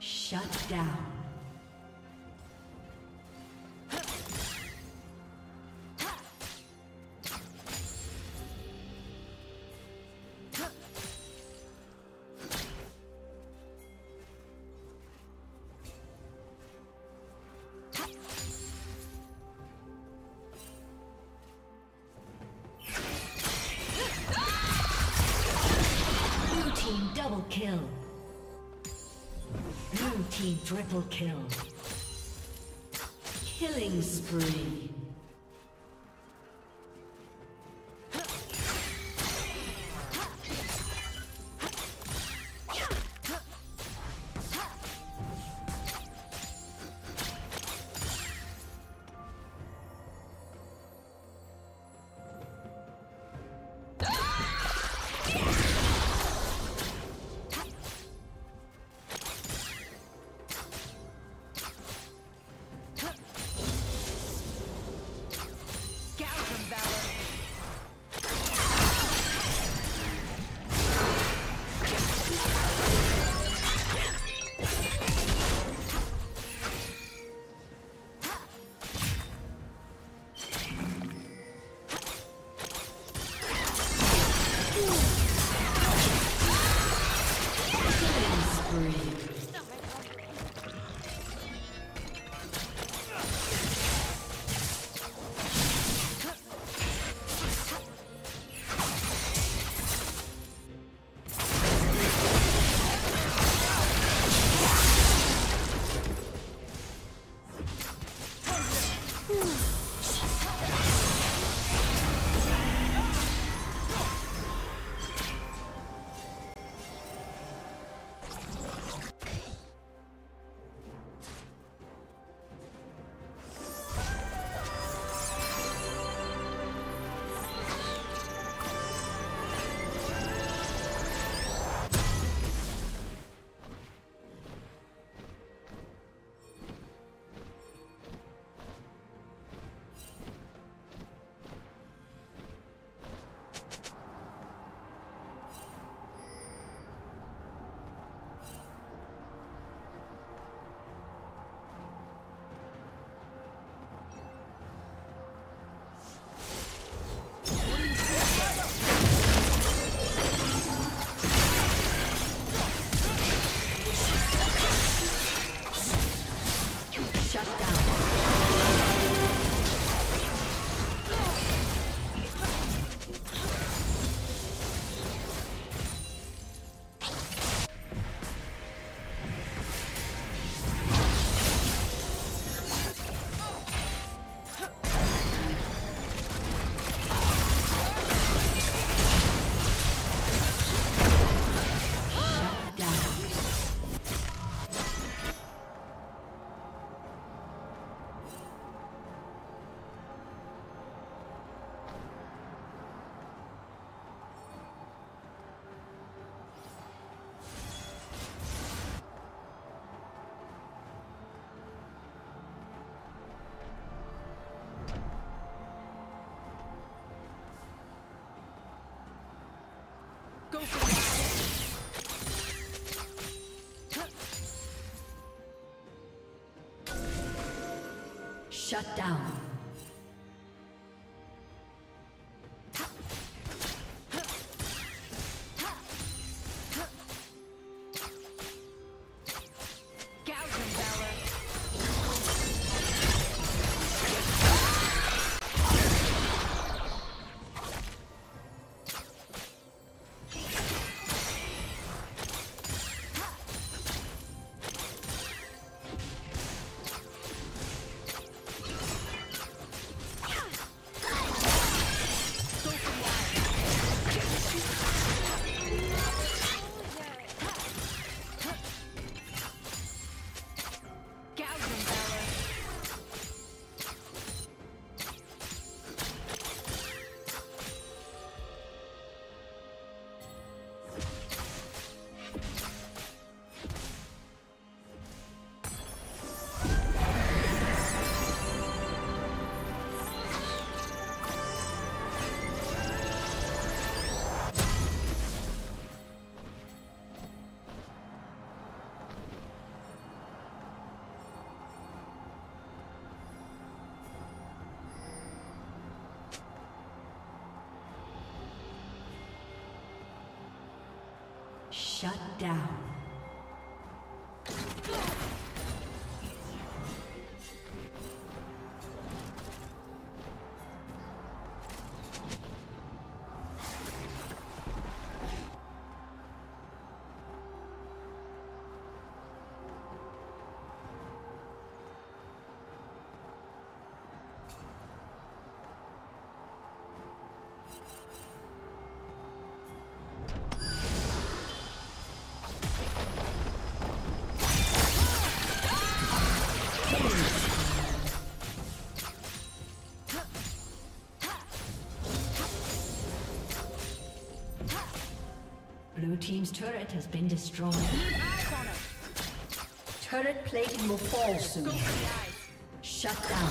Shut down. Blue team double kill. Triple kill. Killing spree. Shut down. Shut down. Blue team's turret has been destroyed. Turret plating will fall soon. Shut down.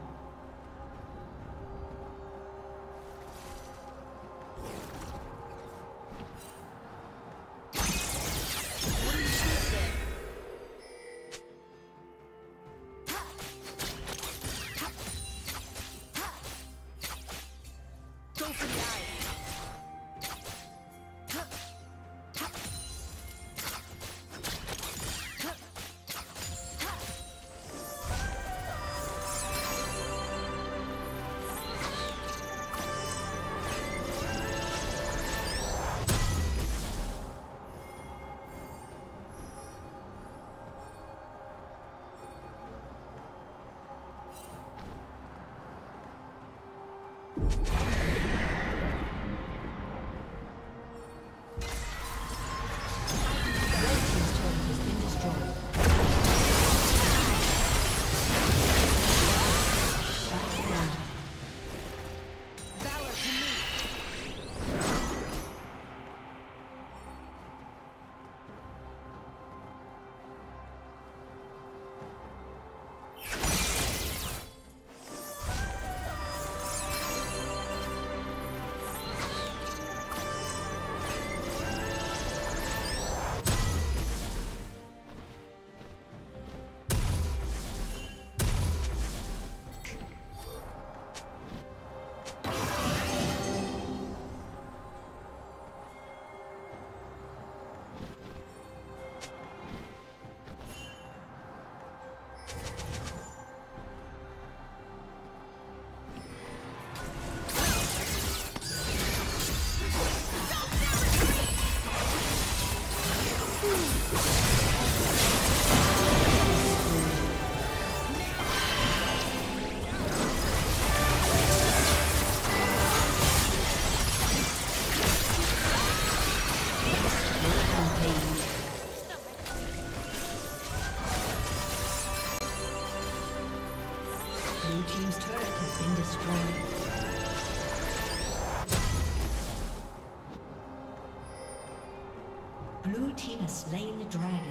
Blue team has slain the dragon.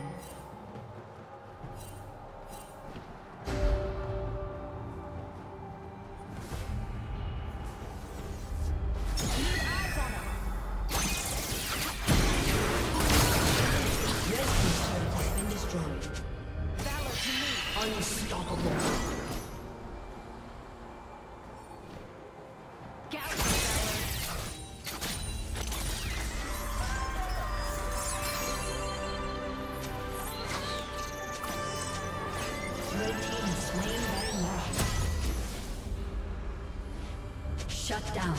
Shut down.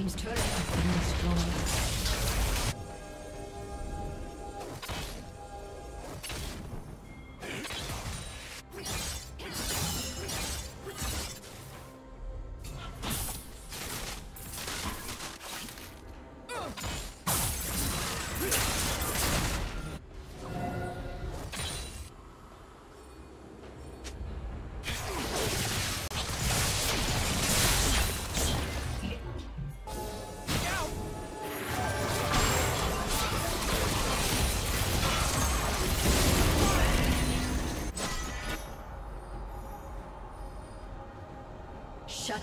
team's turret has been destroyed. Shut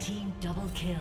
Team double kill.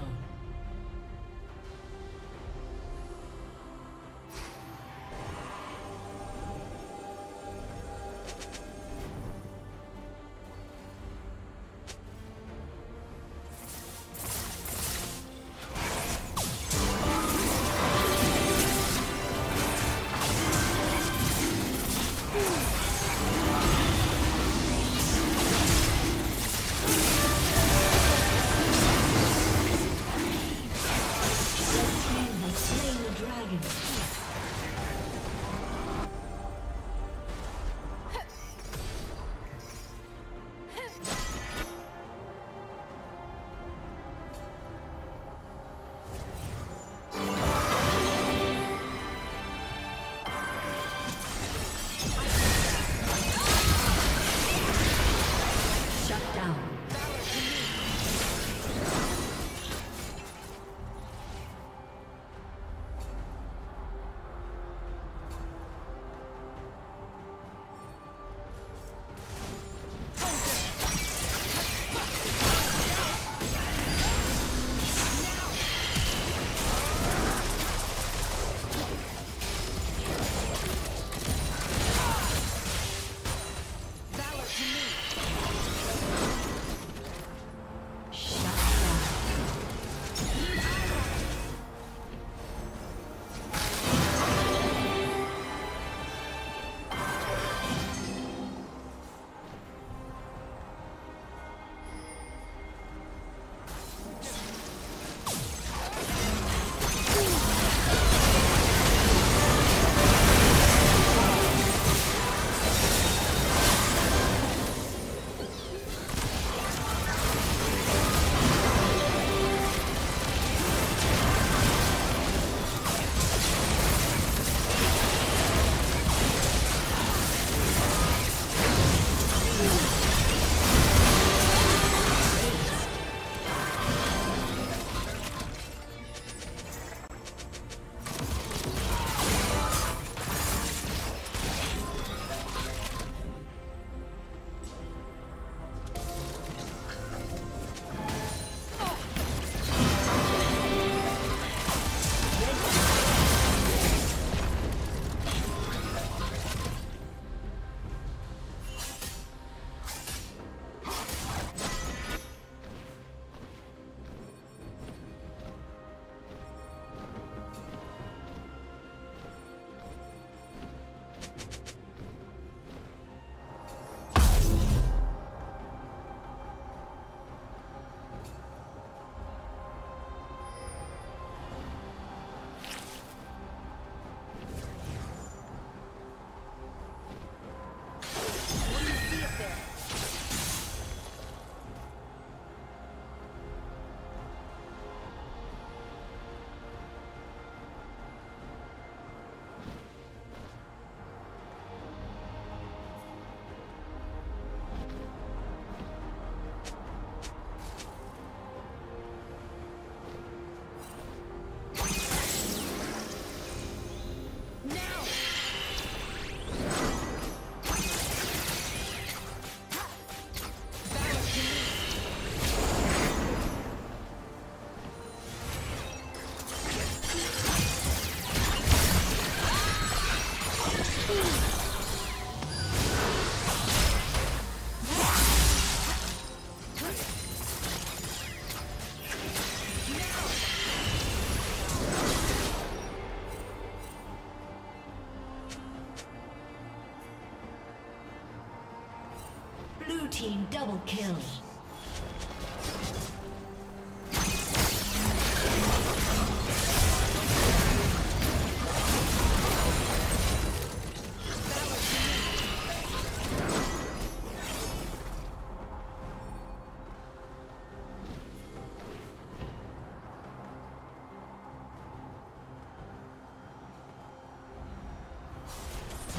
team double kill.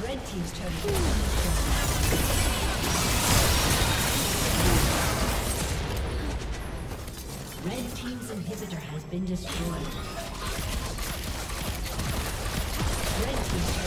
Red team's turn. Red team's inhibitor has been destroyed. Red team's turn.